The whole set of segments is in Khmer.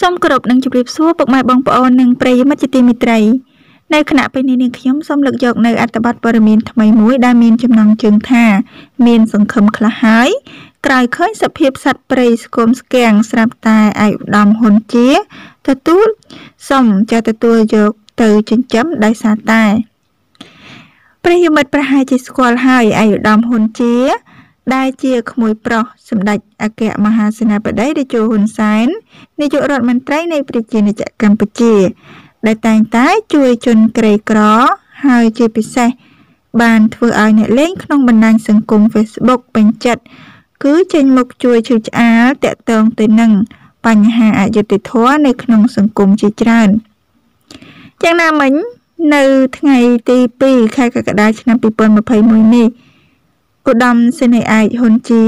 Som kerap neng jublip suap pemain bang pohon neng prayumat jati mitrai. Nai kena peni neng kiam som lek jok nai atabat bermin thamai mui damin jumnang jeng tha min sengkem kelahai. Krai khoi sepip sat pray skom skeng serap tai ai dam hon cie. Tetul som jata tua jok teu cincam dai sa tai. Prayumat prahai cie skual hai ai dam hon cie. Dai cie khmui proh semdach akek mahasenapadai Raja Hun Sen nayok rat mentrai nai prajinajak Kampuchia ដែលតែងតែជួយជនក្រីក្រហើយជាពិសេសបានធ្វើឲ្យអ្នកលេងក្នុងបណ្ដាញសង្គម Facebook ពេញចិត្តគឺចេញមកជួយឈឺឆ្អែលតាក់ទងទៅនឹងបញ្ហាអយុត្តិធម៌នៅក្នុងសង្គមជាច្រើនយ៉ាងណាមិញនៅថ្ងៃទី 2 ខែកក្កដាឆ្នាំ 2021 នេះ ឧត្តមសេនីយ៍ឯកហ៊ុនជា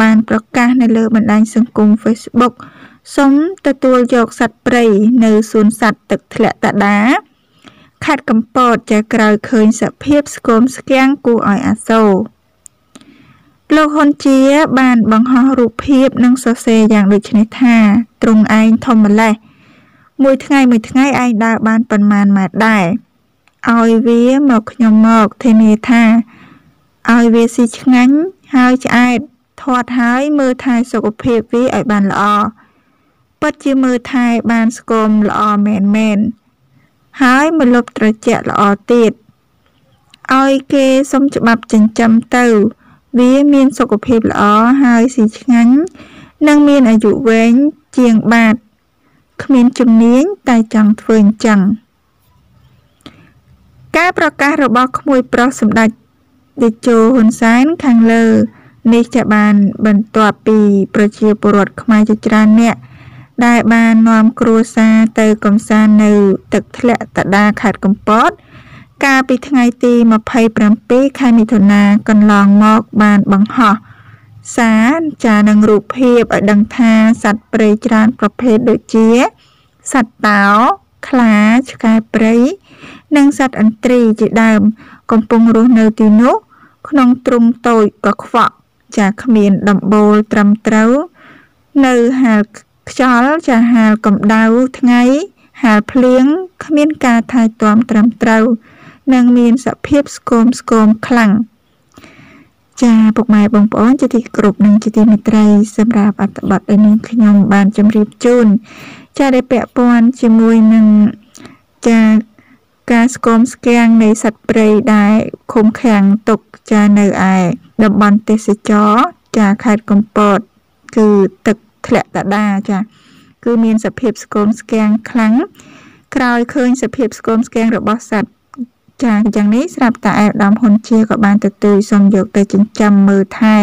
បានប្រកាសនៅលើបណ្ដាញសង្គម Facebook សុំទទួលយកសัตว์ព្រៃនៅសួនសัตว์ទឹកធ្លាក់តាដាខេត្តកំពតចែក្រោយឃើញសភាពស្គមស្គាំងគួរឲ្យអាសូរលោកហ៊ុនជាបានបង្ហោះរូបភាពនិងសរសេរយ៉ាងដូចនេះថា ឲ្យវាស៊ីឆ្ងាញ់ហើយឆ្អែតធាត់ហើយមើលថែសុខភាពវាឲ្យបានល្អពិតជាមើលថែបានស្គមល្អមែនមែនហើយមលុបត្រជាក់ល្អទៀតឲ្យគេសុំច្បាប់ចិញ្ចឹមទៅវាមានសុខភាពល្អហើយស៊ីឆ្ងាញ់និងមានអាយុវែងជាងបាទគ្មានជំនាញតែចង់ធ្វើអញ្ចឹងការប្រកាសរបស់ក្មួយប្រុសសម្ដេច ជាជោហ៊ុនសែនខាងលើនេះជាបានបន្ទាប់ពីប្រជាពលរដ្ឋខ្មែរជាច្រើនអ្នកដែលបាននាំគ្រួសារទៅកំសាន្តនៅទឹកធ្លាក់តាដាខេត្តកំពត កំពុងរស់នៅទីនោះក្នុងទ្រុំតូចកខ្វក់ចាគ្មានដំបូលត្រឹមត្រូវនៅហាលខ្យល់ចាហាលកម្ដៅថ្ងៃហាលភ្លៀងគ្មានការថែទាំត្រឹមត្រូវនិងមានសភាពស្គមស្គមខ្លាំងចាពុកម៉ែបងប្អូនជាទីគោរពនិងជាទីមេត្រីសម្រាប់អត្តបទឯនេះខ្ញុំបានជម្រាបជូនចាដែលពាក់ព័ន្ធជាមួយនឹង ការស្គមស្គាំងនៃសត្វព្រៃដែលឃុំឃាំងទុកចានៅឯតំបន់ទេសចរចាខេត្តកំពតគឺទឹកធ្លាក់តាដាចាគឺមានសភាពស្គមស្គាំងខ្លាំងក្រោយឃើញសភាពស្គមស្គាំងរបស់សត្វចាយ៉ាងនេះស្រាប់តែឯកឧត្តមហ៊ុនជាក៏បានទទួលសំយោគទៅចិញ្ចឹមមើលថែ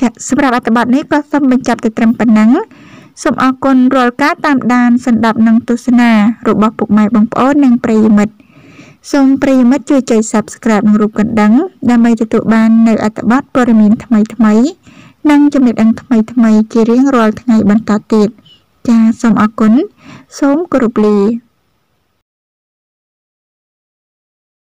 ចាសម្រាប់អត្ថបទនេះក៏សូមបញ្ចប់តែត្រឹមប៉ុណ្ណឹង សូមអរគុណរាល់ការតាមដានសន្ដាប់និងទស្សនារបស់ពុកម៉ែបងប្អូននិងប្រិយមិត្ត សូមប្រិយមិត្តជួយចុច Subscribe និងរូបកណ្ដឹងដើម្បីទទួលបាននៅអត្ថបទព័ត៌មានថ្មីៗនិងចំណេះដឹងថ្មីៗជារៀងរាល់ថ្ងៃបន្តទៀតចា៎សូមអរគុណសូមគោរពលា